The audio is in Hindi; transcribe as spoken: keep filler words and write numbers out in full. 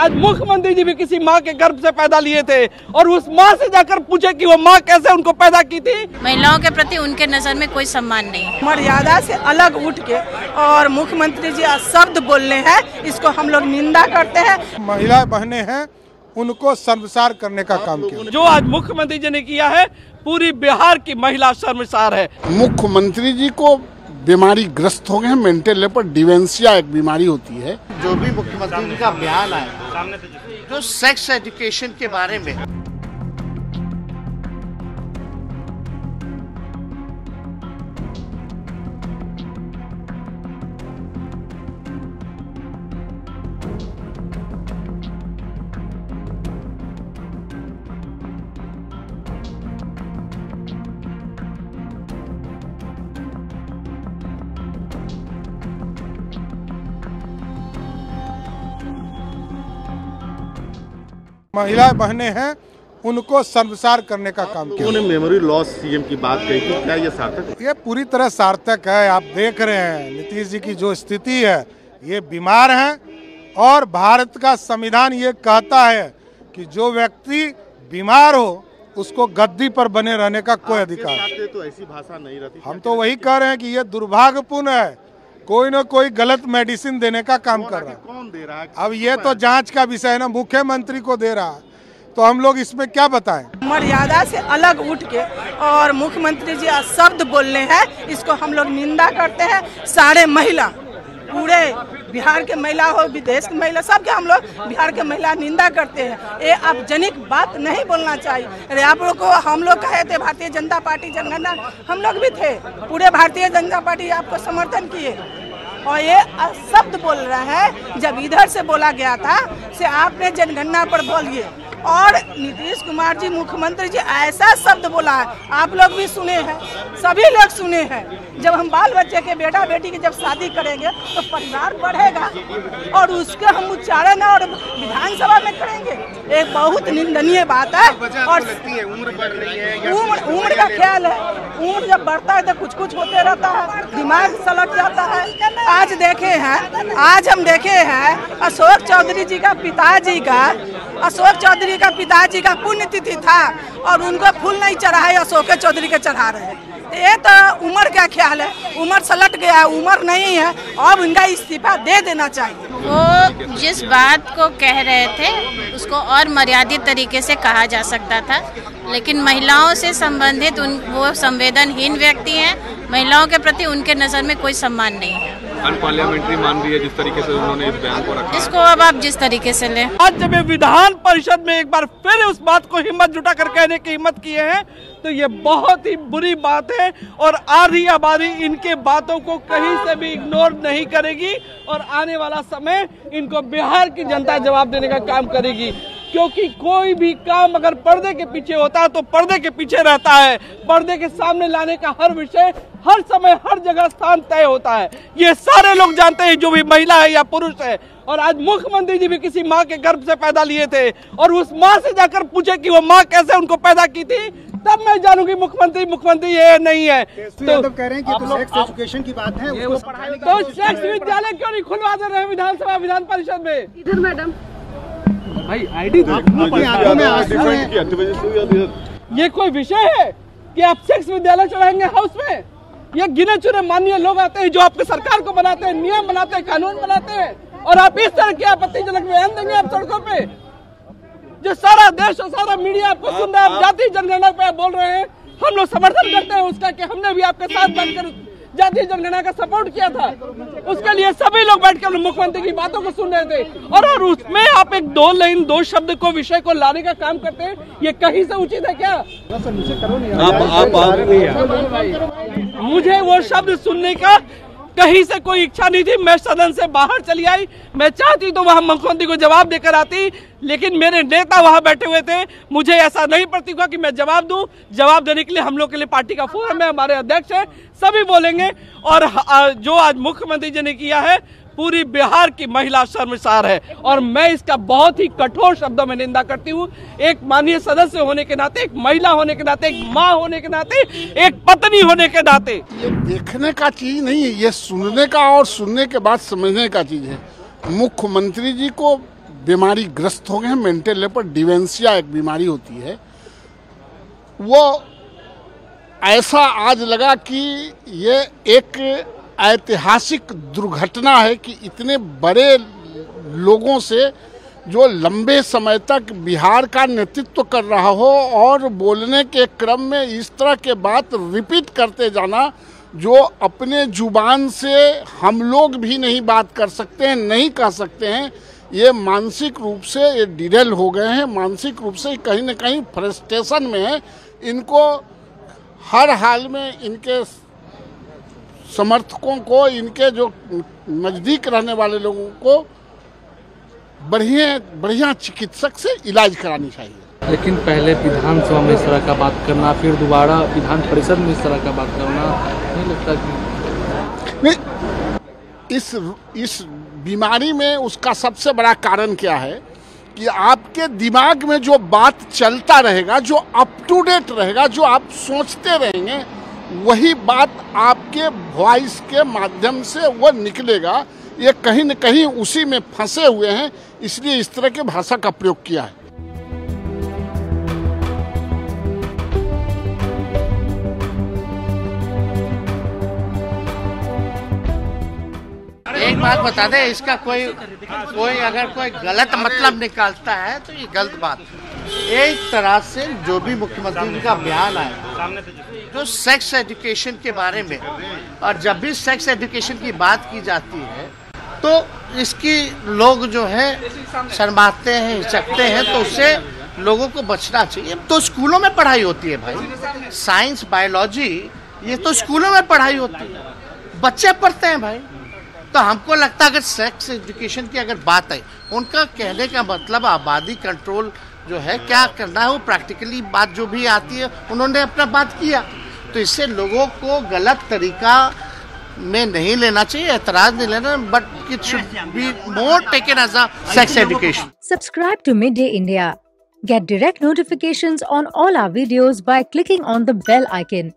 आज मुख्यमंत्री जी भी किसी माँ के गर्भ से पैदा लिए थे और उस माँ से जाकर पूछे कि वो माँ कैसे उनको पैदा की थी। महिलाओं के प्रति उनके नजर में कोई सम्मान नहीं है। मर्यादा से अलग उठ के और मुख्यमंत्री जी शब्द बोलने हैं, इसको हम लोग निंदा करते हैं। महिला बहने हैं, उनको शर्मसार करने का काम किया। जो आज मुख्यमंत्री जी ने किया है, पूरी बिहार की महिला शर्मसार है। मुख्यमंत्री जी को बीमारी ग्रस्त हो गए हैं, मेंटल लेपर डिमेंशिया एक बीमारी होती है। जो भी मुख्यमंत्री जी का बयान आया जो सेक्स एजुकेशन के बारे में, महिलाएं बहने हैं, उनको शर्मसार करने का काम किया। उन्होंने मेमोरी लॉस सीएम की बात कही थी, क्या ये सार्थक है? ये पूरी तरह सार्थक है। आप देख रहे हैं नीतीश जी की जो स्थिति है, ये बीमार हैं और भारत का संविधान ये कहता है कि जो व्यक्ति बीमार हो उसको गद्दी पर बने रहने का कोई अधिकार नहीं। तो ऐसी भाषा नहीं रहती। हम तो वही कह रहे हैं कि ये दुर्भाग्यपूर्ण है, कोई ना कोई गलत मेडिसिन देने का काम कर रहा है। कौन दे रहा है? अब ये तो जांच का विषय है ना, मुख्यमंत्री को दे रहा है तो हम लोग इसमें क्या बताएं? मर्यादा से अलग उठ के और मुख्यमंत्री जी शब्द बोलने हैं, इसको हम लोग निंदा करते हैं। सारे महिला, पूरे बिहार के महिला हो, विदेश की महिला, सबके हम लोग बिहार के महिला निंदा करते हैं। ये आप जनिक बात नहीं बोलना चाहिए। अरे आप लोग को हम लोग कहे थे, भारतीय जनता पार्टी जनगणना हम लोग भी थे, पूरे भारतीय जनता पार्टी आपको समर्थन किए, और ये शब्द बोल रहा है जब इधर से बोला गया था से आपने जनगणना पर बोलिए। और नीतीश कुमार जी मुख्यमंत्री जी ऐसा शब्द बोला है, आप लोग भी सुने हैं, सभी लोग सुने हैं। जब हम बाल बच्चे के बेटा बेटी की जब शादी करेंगे तो परिवार बढ़ेगा और उसके हम उच्चारण और विधानसभा में करेंगे। एक बहुत निंदनीय बात है। और उम्र बढ़ रही है, उम्र उम्र का ख्याल है। उम्र जब बढ़ता है तो कुछ कुछ होते रहता है, दिमाग सलट जाता है। आज देखे हैं, आज हम देखे हैं अशोक चौधरी जी का पिताजी का अशोक चौधरी का पिताजी का पुण्यतिथि था और उनको फूल नहीं चढ़ाए, अशोक चौधरी के चढ़ा रहे। ये तो उम्र का ख्याल है, उम्र सलट गया है, उम्र नहीं है। अब इनका इस्तीफा दे देना चाहिए। वो जिस बात को कह रहे थे उसको और मर्यादित तरीके से कहा जा सकता था, लेकिन महिलाओं से संबंधित उन वो संवेदनहीन व्यक्ति हैं। महिलाओं के प्रति उनके नज़र में कोई सम्मान नहीं है। अनपार्लियामेंट्री मान रही है जिस तरीके से उन्होंने इस बयान को रखा। इसको अब आप जिस तरीके से लें। आज जब विधान परिषद में एक बार फिर उस बात को हिम्मत जुटा कर कहने की हिम्मत किए हैं तो ये बहुत ही बुरी बात है। और आधी आबादी इनके बातों को कहीं से भी इग्नोर नहीं करेगी और आने वाला समय इनको बिहार की जनता जवाब देने का काम करेगी, क्योंकि कोई भी काम अगर पर्दे के पीछे होता है तो पर्दे के पीछे रहता है। पर्दे के सामने लाने का हर विषय, हर समय, हर जगह स्थान तय होता है। ये सारे लोग जानते हैं, जो भी महिला है या पुरुष है। और आज मुख्यमंत्री जी भी किसी माँ के गर्भ से पैदा लिए थे और उस माँ से जाकर पूछे कि वो माँ कैसे उनको पैदा की थी, तब मैं जानूंगी मुख्यमंत्री मुख्यमंत्री ये नहीं है। तो कह रहे हैं कि तो सेक्स एजुकेशन की बात है, उसको पढ़ाई तो सेक्स विद्यालय क्यों नहीं खुलवा दे रहे विधानसभा विधान परिषद में? इधर मैडम भाई आईडी ये कोई विषय है कि आप सेक्स विद्यालय चलाएंगे हाउस में? ये गिने चुने माननीय लोग आते हैं जो आपके सरकार को बनाते हैं, नियम बनाते हैं, कानून बनाते हैं, और आप इस तरह के आपत्तिजनक बयान देंगे आप सड़कों पे, जो सारा देश और सारा मीडिया आपको सुन रहा है। आप जातीय जनगणना पे आप बोल रहे हैं, हम लोग समर्थन करते हैं उसका कि हमने भी आपके साथ बनकर जातीय जनगणना का सपोर्ट किया था। उसके लिए सभी लोग बैठकर मुख्यमंत्री की बातों को सुन रहे थे और, और उसमें आप एक दो लाइन दो शब्द को विषय को लाने का काम करते हैं। ये कहीं से उचित है क्या? आप आप आप मुझे वो शब्द सुनने का कहीं से कोई इच्छा नहीं थी। मैं सदन से बाहर चली आई। मैं चाहती तो वहां मुख्यमंत्री को जवाब देकर आती, लेकिन मेरे नेता वहां बैठे हुए थे। मुझे ऐसा नहीं पड़ती हुआ कि मैं जवाब दूं। जवाब देने के लिए हम लोग के लिए पार्टी का फोरम है, हमारे अध्यक्ष है, सभी बोलेंगे। और जो आज मुख्यमंत्री जी ने किया है, पूरी बिहार की महिला शर्मसार है और मैं इसका बहुत ही कठोर शब्दों में निंदा करती हूँ। एक माननीय सदस्य होने के नाते, एक महिला होने के नाते, एक माँ होने के नाते, एक पत्नी होने के नाते, ये देखने का चीज नहीं है, ये सुनने का और सुनने के बाद समझने का चीज है। मुख्यमंत्री जी को बीमारी ग्रस्त हो गए हैं। मेंटल लेपर डिवेंसिया एक बीमारी होती है, वो ऐसा आज लगा कि ये एक ऐतिहासिक दुर्घटना है कि इतने बड़े लोगों से जो लंबे समय तक बिहार का नेतृत्व कर रहा हो और बोलने के क्रम में इस तरह के बात रिपीट करते जाना, जो अपने जुबान से हम लोग भी नहीं बात कर सकते हैं, नहीं कह सकते हैं। ये मानसिक रूप से ये डिरेल हो गए हैं, मानसिक रूप से कहीं ना कहीं फ्रस्ट्रेशन में है। इनको हर हाल में इनके समर्थकों को, इनके जो नज़दीक रहने वाले लोगों को बढ़िया बढ़िया चिकित्सक से इलाज करानी चाहिए। लेकिन पहले विधानसभा में इस तरह का बात करना, फिर दोबारा विधान परिषद में इस तरह का बात करना, नहीं लगता कि नहीं। इस इस बीमारी में उसका सबसे बड़ा कारण क्या है कि आपके दिमाग में जो बात चलता रहेगा, जो अप टू डेट रहेगा, जो आप सोचते रहेंगे, वही बात आपके वॉइस के माध्यम से वो निकलेगा। ये कहीं न कहीं उसी में फंसे हुए हैं, इसलिए इस तरह के भाषा का प्रयोग किया है। एक बात बता दें, इसका कोई कोई अगर कोई गलत मतलब निकालता है तो ये गलत बात है। एक तरह से जो भी मुख्यमंत्री जी का बयान आया तो सेक्स एजुकेशन के बारे में, और जब भी सेक्स एजुकेशन की बात की जाती है तो इसकी लोग जो है शर्माते हैं, हिचकते हैं, तो उससे लोगों को बचना चाहिए। तो स्कूलों में पढ़ाई होती है भाई, साइंस बायोलॉजी ये तो स्कूलों में पढ़ाई होती है, बच्चे पढ़ते हैं भाई। तो हमको लगता है अगर सेक्स एजुकेशन की अगर बात आई, उनका कहने का मतलब आबादी कंट्रोल जो है क्या करना है, वो प्रैक्टिकली बात जो भी आती है उन्होंने अपना बात किया। तो इससे लोगों को गलत तरीका में नहीं लेना चाहिए, ऐतराज नहीं लेना, but it should be more taken as a sex education. Subscribe to Mid Day India, get direct notifications on all our videos by clicking on the bell icon.